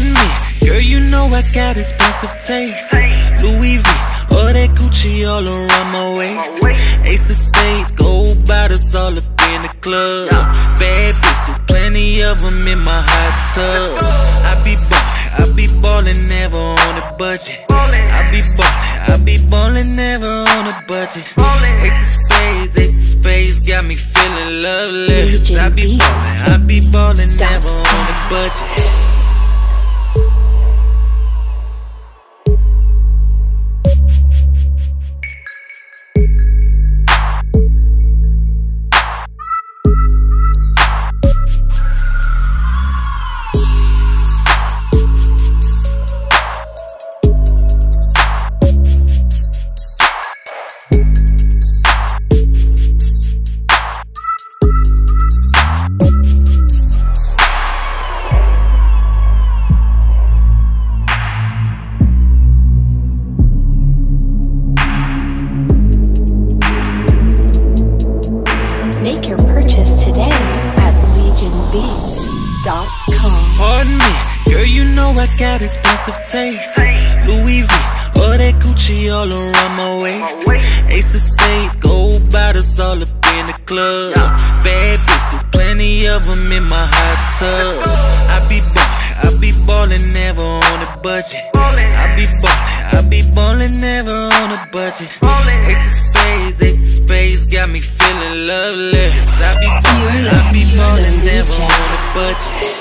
pardon me. Girl, you know I got expensive taste. Louis V, all that Gucci all around my waist. Ace of spades, gold bottles all up in the club. Bad bitches, plenty of them in my hot tub. I be ballin', never on a budget. I be ballin', never on a budget. Ace of spades got me feeling lovely. I be ballin', never on a budget. Make your purchase today at LegionBeats.com. Pardon me, girl, you know I got expensive taste. Louis V, all that Gucci all around my waist. Ace of spades, gold bottles all up in the club. Bad bitches, plenty of them in my hot tub. I be ballin', never on a budget. I be ballin', never on a budget. Ace of spades got me feeling lovely. I be ballin', never on a budget.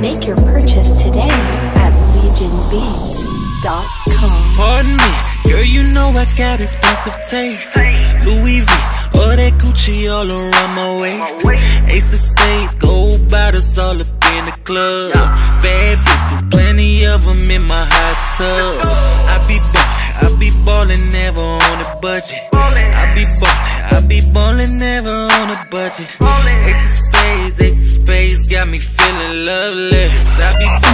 Make your purchase today at LegionBeats.com. Pardon me, girl, you know I got expensive taste. Louis V, all that Gucci all around my waist. Ace of spades, gold bottles all up in the club. Bad bitches, plenty of them in my hot tub. I be ballin', never on a budget. I be ballin', never on a budget. Ace of spades got me feeling lovely. I be